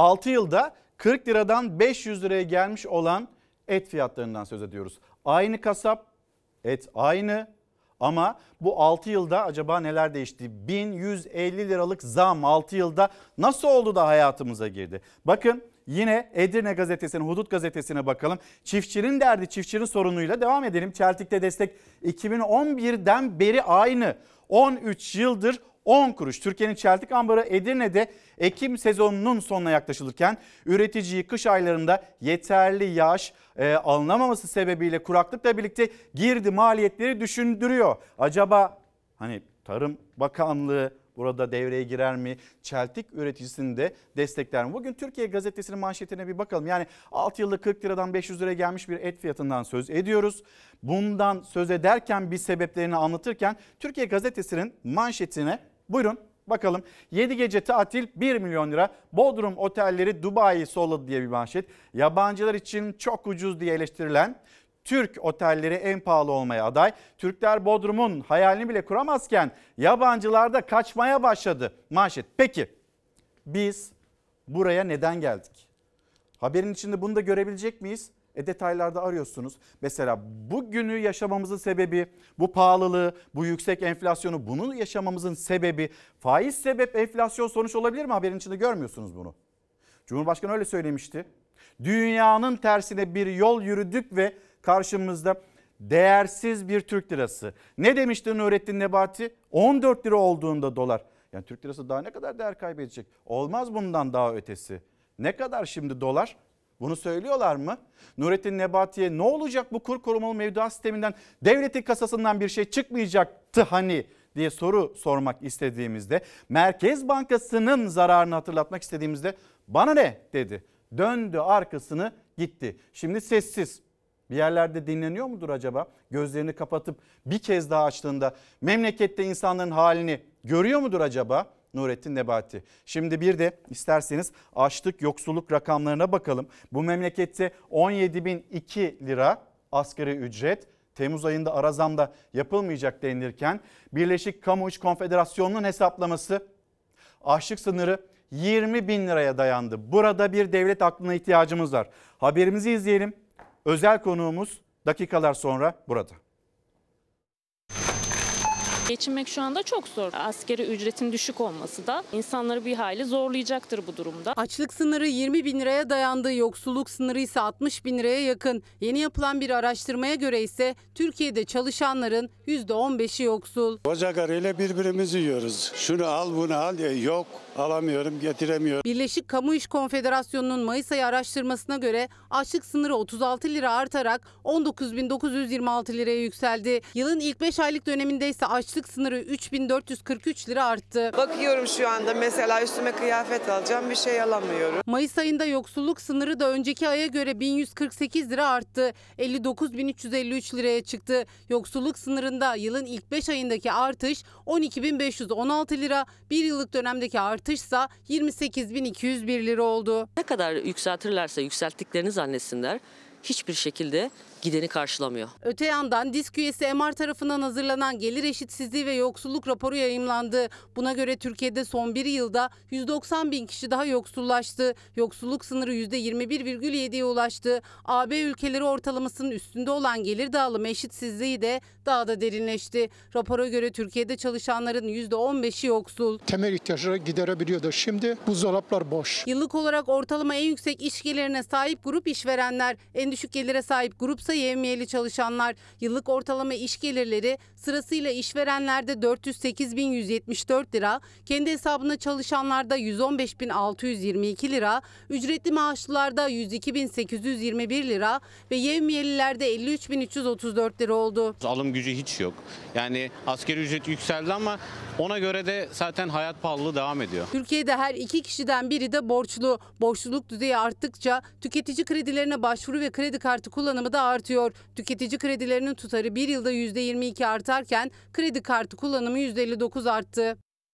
6 yılda 40 liradan 500 liraya gelmiş olan et fiyatlarından söz ediyoruz. Aynı kasap, et aynı ama bu 6 yılda acaba neler değişti? 1150 liralık zam 6 yılda nasıl oldu da hayatımıza girdi? Bakın yine Edirne Gazetesi'nin, Hudut Gazetesi'ne bakalım. Çiftçinin derdi, çiftçinin sorunuyla devam edelim. Çeltik'te destek 2011'den beri aynı. 13 yıldır 10 kuruş. Türkiye'nin çeltik ambarı Edirne'de Ekim sezonunun sonuna yaklaşılırken üreticiyi kış aylarında yeterli yağış alınamaması sebebiyle kuraklıkla birlikte girdi maliyetleri düşündürüyor. Acaba hani Tarım Bakanlığı burada devreye girer mi? Çeltik üreticisini de destekler mi? Bugün Türkiye Gazetesi'nin manşetine bir bakalım. Yani 6 yılda 40 liradan 500 liraya gelmiş bir et fiyatından söz ediyoruz. Bundan söz ederken bir sebeplerini anlatırken Türkiye Gazetesi'nin manşetine buyurun bakalım. 7 gece tatil 1 milyon lira. Bodrum otelleri Dubai'yi solladı diye bir manşet. Yabancılar için çok ucuz diye eleştirilen Türk otelleri en pahalı olmaya aday. Türkler Bodrum'un hayalini bile kuramazken yabancılar da kaçmaya başladı. Manşet. Peki biz buraya neden geldik? Haberin içinde bunu da görebilecek miyiz? Detaylarda arıyorsunuz. Mesela bugünü yaşamamızın sebebi, bu pahalılığı, bu yüksek enflasyonu, bunu yaşamamızın sebebi faiz sebep, enflasyon sonuç olabilir mi? Haberin içinde görmüyorsunuz bunu. Cumhurbaşkanı öyle söylemişti. Dünyanın tersine bir yol yürüdük ve karşımızda değersiz bir Türk lirası. Ne demişti Nurettin Nebati? 14 lira olduğunda dolar. Yani Türk lirası daha ne kadar değer kaybedecek? Olmaz bundan daha ötesi. Ne kadar şimdi dolar? Bunu söylüyorlar mı? Nurettin Nebati'ye ne olacak bu kur korumalı mevduat sisteminden, devletin kasasından bir şey çıkmayacaktı hani diye soru sormak istediğimizde, Merkez Bankası'nın zararını hatırlatmak istediğimizde bana ne dedi. Döndü arkasını gitti. Şimdi sessiz. Bir yerlerde dinleniyor mudur acaba? Gözlerini kapatıp bir kez daha açtığında memlekette insanların halini görüyor mudur acaba Nurettin Nebati? Şimdi bir de isterseniz açlık yoksulluk rakamlarına bakalım. Bu memlekette 17.002 lira asgari ücret. Temmuz ayında ara zam da yapılmayacak denilirken Birleşik Kamu İş Konfederasyonu'nun hesaplaması açlık sınırı 20.000 liraya dayandı. Burada bir devlet aklına ihtiyacımız var. Haberimizi izleyelim. Özel konuğumuz dakikalar sonra burada. Geçinmek şu anda çok zor. Asgari ücretin düşük olması da insanları bir hayli zorlayacaktır bu durumda. Açlık sınırı 20.000 liraya dayandı. Yoksulluk sınırı ise 60.000 liraya yakın. Yeni yapılan bir araştırmaya göre ise Türkiye'de çalışanların %15'i yoksul. Kocakarıyla birbirimizi yiyoruz. Şunu al bunu al diye yok. Alamıyorum, getiremiyorum. Birleşik Kamu İş Konfederasyonu'nun Mayıs ayı araştırmasına göre açlık sınırı 36 lira artarak 19.926 liraya yükseldi. Yılın ilk 5 aylık döneminde ise açlık sınırı 3.443 lira arttı. Bakıyorum şu anda mesela üstüme kıyafet alacağım bir şey alamıyorum. Mayıs ayında yoksulluk sınırı da önceki aya göre 1.148 lira arttı. 59.353 liraya çıktı. Yoksulluk sınırında yılın ilk 5 ayındaki artış 12.516 lira. Bir yıllık dönemdeki artış ise 28.201 lira oldu. Ne kadar yükseltirlerse yükselttiklerini zannetsinler hiçbir şekilde gideni karşılamıyor. Öte yandan DİSK üyesi MR tarafından hazırlanan gelir eşitsizliği ve yoksulluk raporu yayımlandı. Buna göre Türkiye'de son bir yılda 190.000 kişi daha yoksullaştı. Yoksulluk sınırı %21,7'ye ulaştı. AB ülkeleri ortalamasının üstünde olan gelir dağılımı eşitsizliği de daha da derinleşti. Rapora göre Türkiye'de çalışanların %15'i yoksul. Temel ihtiyaçları giderebiliyordu. Şimdi bu dolaplar boş. Yıllık olarak ortalama en yüksek iş gelirine sahip grup işverenler, en düşük gelire sahip grup yevmiyeli çalışanlar. Yıllık ortalama iş gelirleri sırasıyla işverenlerde 408.174 lira, kendi hesabına çalışanlarda 115.622 lira, ücretli maaşlılarda 102.821 lira ve yevmiyelilerde 53.334 lira oldu. Alım gücü hiç yok. Yani asgari ücret yükseldi ama ona göre de zaten hayat pahalılığı devam ediyor. Türkiye'de her iki kişiden biri de borçlu. Borçluluk düzeyi arttıkça tüketici kredilerine başvuru ve kredi kartı kullanımı da artıyor. Tüketici kredilerinin tutarı bir yılda %22 artarken kredi kartı kullanımı %59 arttı.